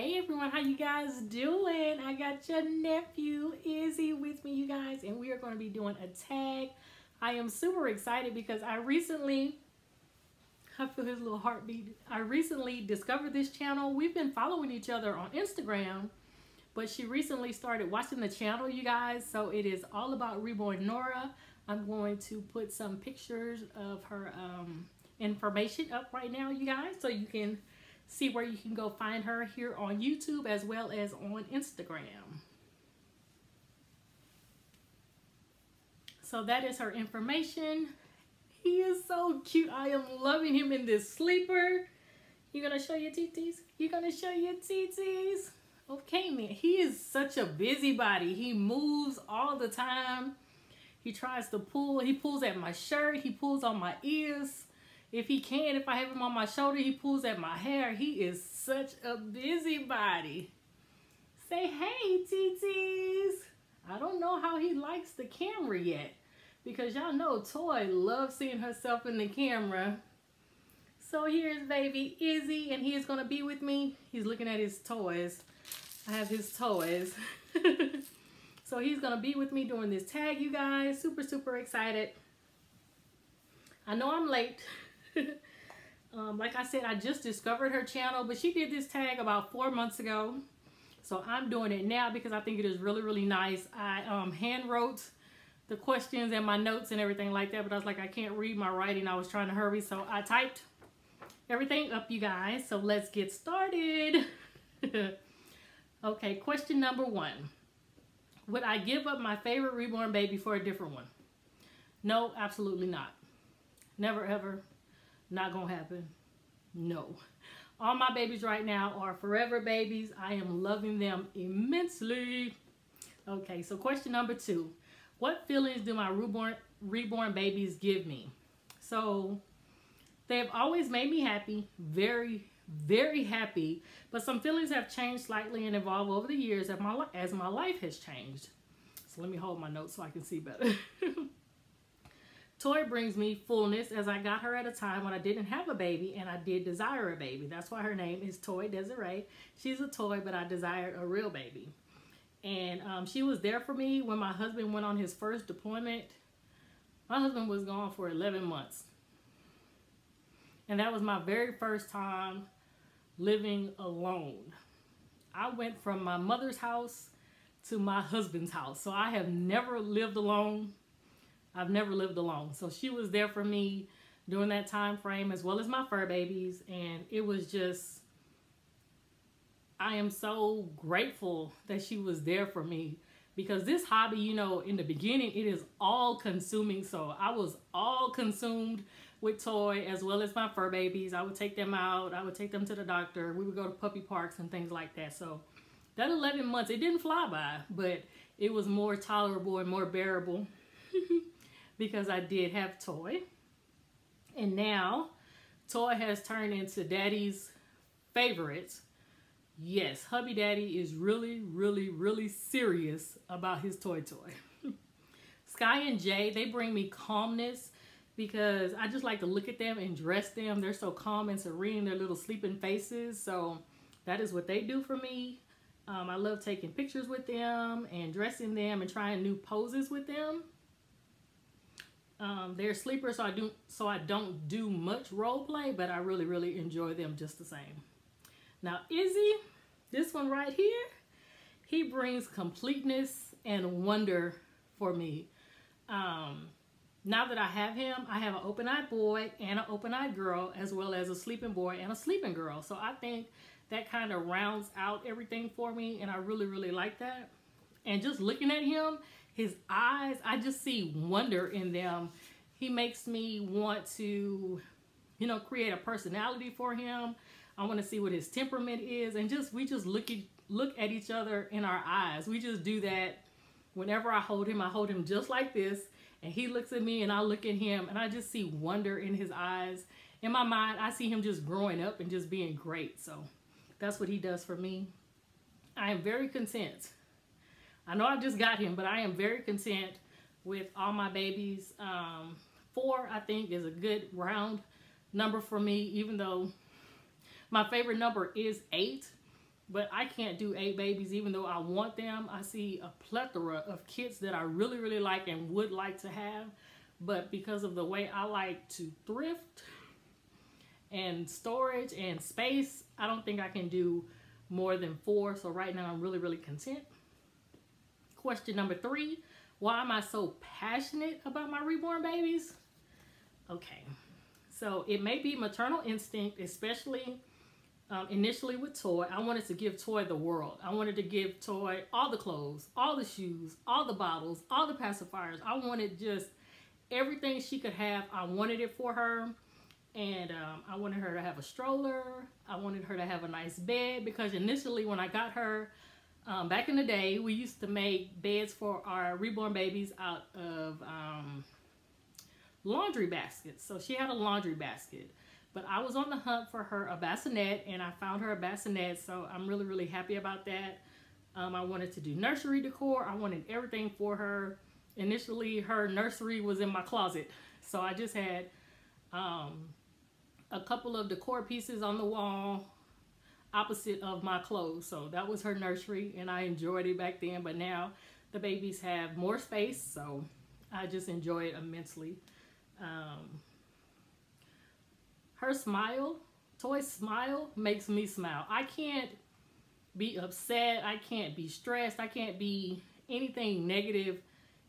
Hey everyone, how you guys doing? I got your nephew Izzy with me, you guys, and we are going to be doing a tag. I am super excited because I feel his little heartbeat. I recently discovered this channel. We've been following each other on Instagram, but she recently started watching the channel, you guys. So it is all about Reborn Nora. I'm going to put some pictures of her information up right now, you guys, so you can see where you can go find her here on YouTube as well as on Instagram. So that is her information. He is so cute. I am loving him in this sleeper. You gonna show your titties? You gonna show your titties? Okay, man. He is such a busybody. He moves all the time. He tries to pull. He pulls at my shirt. He pulls on my ears. If he can, if I have him on my shoulder, he pulls at my hair. He is such a busybody. Say hey, titties. I don't know how he likes the camera yet, because y'all know Toy loves seeing herself in the camera. So here's baby Izzy, and he is going to be with me. He's looking at his toys. I have his toys. So he's going to be with me during this tag, you guys. Super, super excited. I know I'm late. Like I said, I just discovered her channel, but she did this tag about 4 months ago, so I'm doing it now because I think it is really, really nice. I hand wrote the questions and my notes and everything like that, but I was like, I can't read my writing. I was trying to hurry, so I typed everything up, you guys. So let's get started. Okay, question number one. Would I give up my favorite reborn baby for a different one? No, absolutely not. Never ever. Not gonna happen. No. All my babies right now are forever babies. I am loving them immensely. Okay, so question number two. What feelings do my reborn babies give me? So they've always made me happy, very, very happy, but some feelings have changed slightly and evolved over the years as my life has changed. So let me hold my notes so I can see better. Toy brings me fullness, as I got her at a time when I didn't have a baby and I did desire a baby. That's why her name is Toy Desiree. She's a toy, but I desired a real baby. And she was there for me when my husband went on his first deployment. My husband was gone for 11 months. And that was my very first time living alone. I went from my mother's house to my husband's house. So I have never lived alone. I've never lived alone. So she was there for me during that time frame, as well as my fur babies. And it was just, I am so grateful that she was there for me, because this hobby, you know, in the beginning, it is all consuming. So I was all consumed with Toy as well as my fur babies. I would take them out. I would take them to the doctor. We would go to puppy parks and things like that. So that 11 months, it didn't fly by, but it was more tolerable and more bearable. Because I did have Toy. And now Toy has turned into daddy's favorite. Yes, hubby daddy is really, really, really serious about his toy. Sky and Jay, they bring me calmness, because I just like to look at them and dress them. They're so calm and serene, their little sleeping faces. So that is what they do for me. I love taking pictures with them and dressing them and trying new poses with them. They're sleepers, so I don't do much role play, but I really, really enjoy them just the same. Now Izzy, this one right here, he brings completeness and wonder for me. Now that I have him, I have an open-eyed boy and an open-eyed girl, as well as a sleeping boy and a sleeping girl. So I think that kind of rounds out everything for me, and I really, really like that. And just looking at him, his eyes, I just see wonder in them. He makes me want to, you know, create a personality for him. I want to see what his temperament is, and just we just look at each other in our eyes. We just do that. Whenever I hold him just like this, and he looks at me and I look at him, and I just see wonder in his eyes. In my mind, I see him just growing up and just being great. So that's what he does for me. I am very content. I know I just got him, but I am very content with all my babies. 4, I think, is a good round number for me, even though my favorite number is 8. But I can't do 8 babies even though I want them. I see a plethora of kits that I really, really like and would like to have. But because of the way I like to thrift and storage and space, I don't think I can do more than 4. So right now I'm really, really content. Question number 3, why am I so passionate about my reborn babies? Okay, so it may be maternal instinct, especially initially with Toy. I wanted to give Toy the world. I wanted to give Toy all the clothes, all the shoes, all the bottles, all the pacifiers. I wanted just everything she could have. I wanted it for her, and I wanted her to have a stroller. I wanted her to have a nice bed, because initially when I got her, back in the day, we used to make beds for our reborn babies out of laundry baskets. So she had a laundry basket. But I was on the hunt for her a bassinet, and I found her a bassinet, so I'm really, really happy about that. I wanted to do nursery decor. I wanted everything for her. Initially, her nursery was in my closet, so I just had a couple of decor pieces on the wall opposite of my clothes. So that was her nursery, and I enjoyed it back then, but now the babies have more space, so I just enjoy it immensely. Her smile, Toy's smile, makes me smile. I can't be upset. I can't be stressed. I can't be anything negative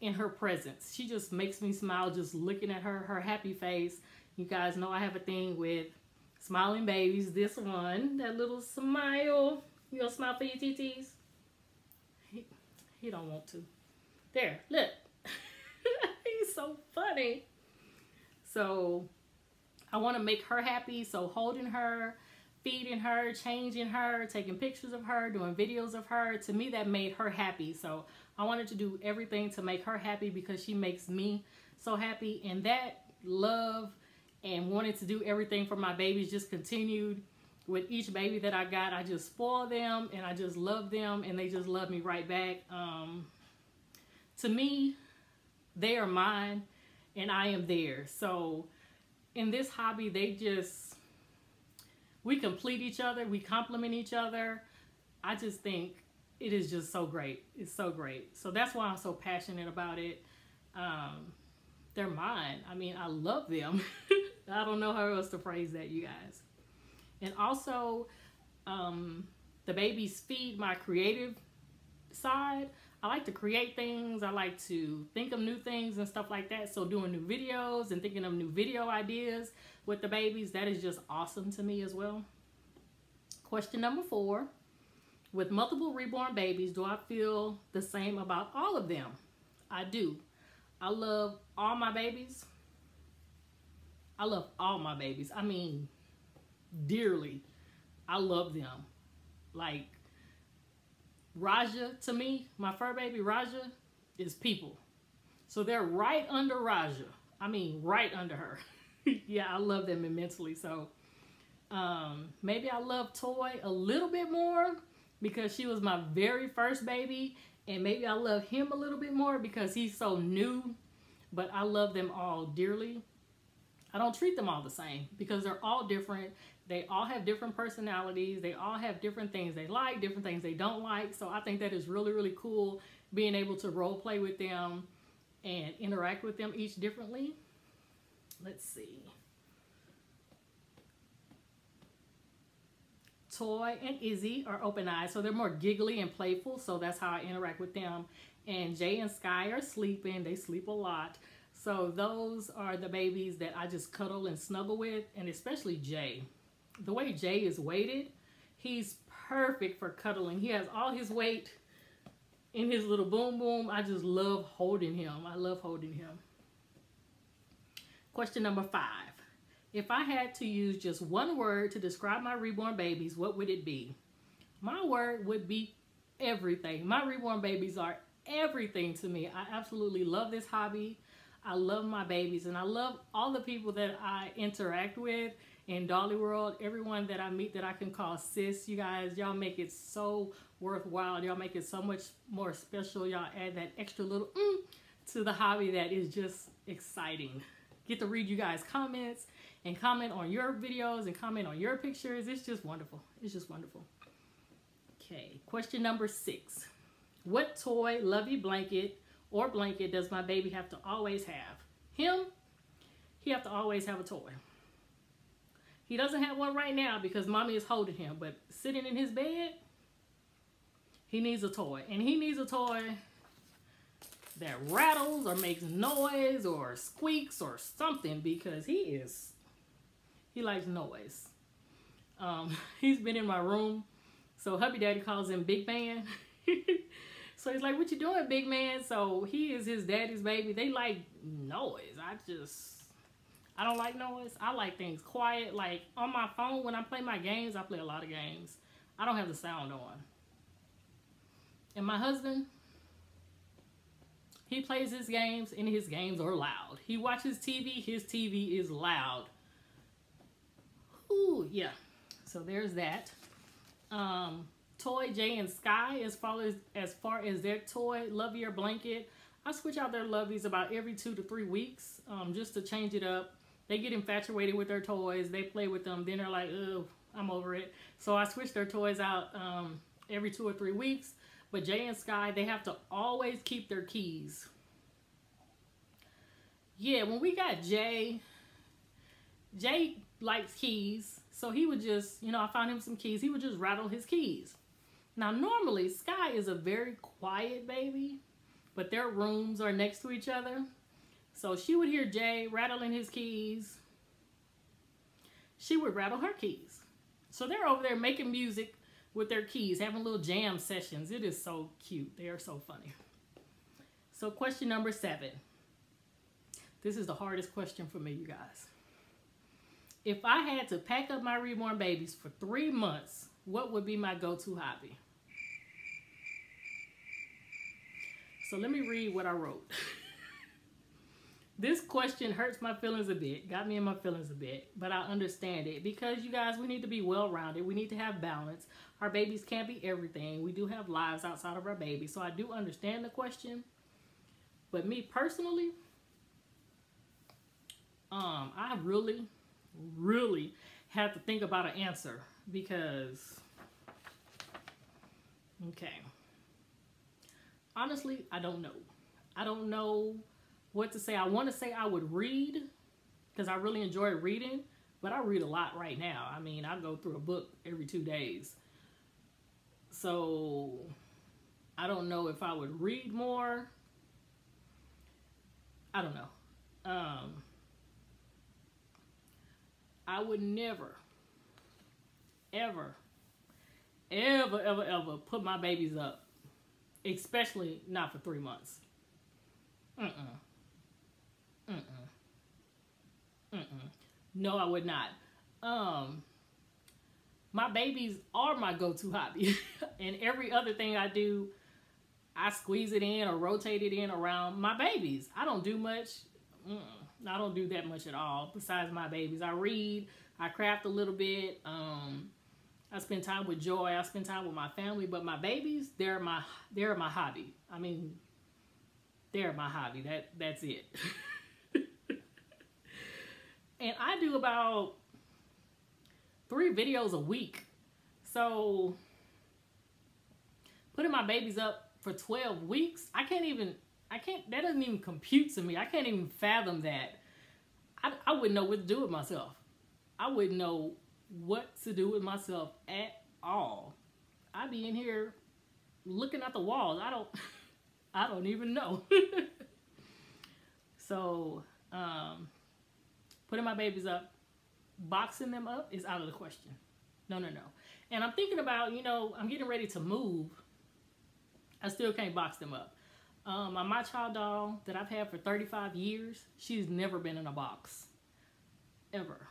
in her presence. She just makes me smile just looking at her, her happy face. You guys know I have a thing with smiling babies. This one, that little smile. You gonna smile for your TTs? He don't want to. There, look. He's so funny. So I want to make her happy, so holding her, feeding her, changing her, taking pictures of her, doing videos of her, to me that made her happy. So I wanted to do everything to make her happy because she makes me so happy. And that love and wanting to do everything for my babies just continued with each baby that I got. I just spoil them and I just love them and they just love me right back. To me, they are mine and I am theirs. So in this hobby, we complete each other, we complement each other. I just think it is just so great. It's so great. So that's why I'm so passionate about it. They're mine. I mean, I love them. I don't know how else to phrase that, you guys. And also, the babies feed my creative side. I like to create things. I like to think of new things and stuff like that. So doing new videos and thinking of new video ideas with the babies, that is just awesome to me as well. Question number 4, with multiple reborn babies, do I feel the same about all of them? I do. I love all my babies. I love all my babies. I mean, dearly. I love them. Like, Raja, to me, my fur baby Raja is people. So they're right under Raja. I mean, right under her. Yeah, I love them immensely. So maybe I love Toy a little bit more because she was my very first baby. And maybe I love him a little bit more because he's so new. But I love them all dearly. I don't treat them all the same because they're all different. They all have different personalities. They all have different things they like, different things they don't like. So I think that is really, really cool being able to role play with them and interact with them each differently. Let's see. Toy and Izzy are open-eyed, so they're more giggly and playful. So that's how I interact with them. And Jay and Sky are sleeping. They sleep a lot. So those are the babies that I just cuddle and snuggle with, and especially Jay. The way Jay is weighted, he's perfect for cuddling. He has all his weight in his little boom boom. I just love holding him. I love holding him. Question number 5. If I had to use just one word to describe my reborn babies, what would it be? My word would be everything. My reborn babies are everything to me. I absolutely love this hobby. I love my babies, and I love all the people that I interact with in Dolly World, everyone that I meet that I can call sis. You guys, y'all make it so worthwhile. Y'all make it so much more special. Y'all add that extra little to the hobby that is just exciting. Get to read you guys' comments and comment on your videos and comment on your pictures. It's just wonderful. It's just wonderful. Okay, question number 6. What toy, lovey blanket, or blanket does my baby have to always have? Him, he have to always have a toy. He doesn't have one right now because mommy is holding him, but sitting in his bed, he needs a toy. And he needs a toy that rattles or makes noise or squeaks or something because he likes noise. He's been in my room, so hubby daddy calls him Big Man. So he's like, "What you doing, Big Man?" So he is his daddy's baby. They like noise. I don't like noise. I like things quiet. Like on my phone when I play my games, I play a lot of games. I don't have the sound on. And my husband, he plays his games and his games are loud. He watches TV, his TV is loud. Ooh, yeah. So there's that. Toy Jay and Sky, as far as their toy, lovey or blanket, I switch out their loveys about every 2 to 3 weeks just to change it up. They get infatuated with their toys. They play with them. Then they're like, "Ugh, I'm over it." So I switch their toys out every 2 or 3 weeks. But Jay and Sky, they have to always keep their keys. Yeah, when we got Jay likes keys. So he would just, you know, I found him some keys. He would just rattle his keys. Now, normally, Sky is a very quiet baby, but their rooms are next to each other. So she would hear Jay rattling his keys. She would rattle her keys. So they're over there making music with their keys, having little jam sessions. It is so cute. They are so funny. So question number 7. This is the hardest question for me, you guys. If I had to pack up my reborn babies for 3 months, what would be my go-to hobby? So let me read what I wrote. This question hurts my feelings a bit, got me in my feelings a bit, but I understand it because, you guys, we need to be well-rounded. We need to have balance. Our babies can't be everything. We do have lives outside of our babies, so I do understand the question. But me personally, I really have to think about an answer because, okay, honestly, I don't know. I don't know what to say. I want to say I would read because I really enjoy reading, but I read a lot right now. I mean, I go through a book every 2 days. So I don't know if I would read more. I don't know. I would never, ever put my babies up, especially not for 3 months. No, I would not. My babies are my go-to hobby, and every other thing I do, I squeeze it in or rotate it in around my babies. I don't do much. I don't do that much at all besides my babies. I read, I craft a little bit, I spend time with Joy, I spend time with my family, but my babies, they're my hobby. I mean, they're my hobby. That's it. And I do about 3 videos a week. So putting my babies up for 12 weeks, I can't, that doesn't even compute to me. I can't even fathom that. I wouldn't know what to do with myself. I wouldn't know what to do with myself at all. I'd be in here looking at the walls. I don't even know. So, putting my babies up, boxing them up is out of the question. No. And I'm thinking about, you know, I'm getting ready to move. I still can't box them up. My child doll that I've had for 35 years, she's never been in a box, ever.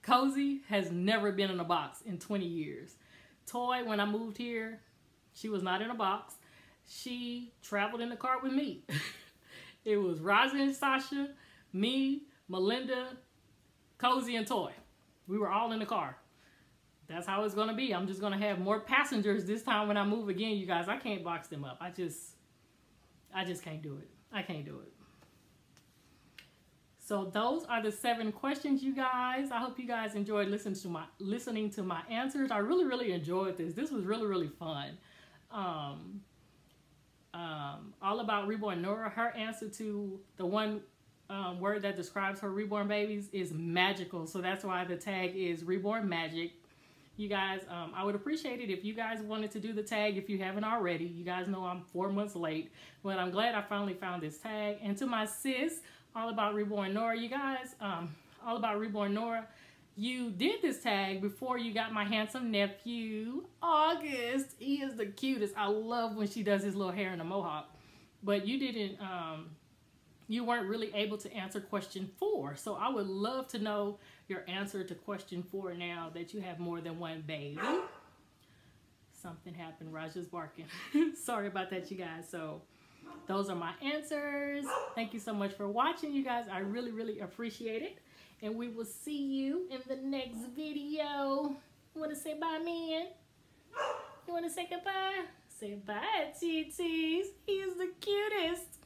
Cozy has never been in a box in 20 years. Toy, when I moved here, she was not in a box. She traveled in the cart with me. It was Raja and Sasha, me, Melinda, Cozy, and Toy. We were all in the car. That's how it's going to be. I'm just going to have more passengers this time when I move again, you guys. I can't box them up. I just can't do it. I can't do it. So those are the 7 questions, you guys. I hope you guys enjoyed listening to my answers. I really enjoyed this. This was really fun. All about Reborn Nora. Her answer to the one word that describes her reborn babies is magical. So that's why the tag is Reborn Magic. You guys, I would appreciate it if you guys wanted to do the tag if you haven't already. You guys know I'm 4 months late, but I'm glad I finally found this tag. And to my sis, All About Reborn Nora, you guys, All About Reborn Nora, you did this tag before you got my handsome nephew, August. He is the cutest. I love when she does his little hair in a mohawk. But you didn't, you weren't really able to answer question 4. So I would love to know your answer to question 4 now that you have more than one baby. Something happened. Raja's barking. Sorry about that, you guys. So those are my answers. Thank you so much for watching, you guys. I really appreciate it. And we will see you in the next video. You want to say bye, man? You want to say goodbye? Say bye, TTs. He is the cutest.